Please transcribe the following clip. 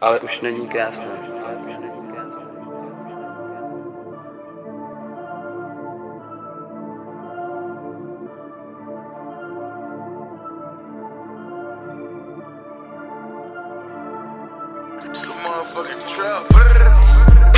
Ale už není krásné. Some motherfucking trap.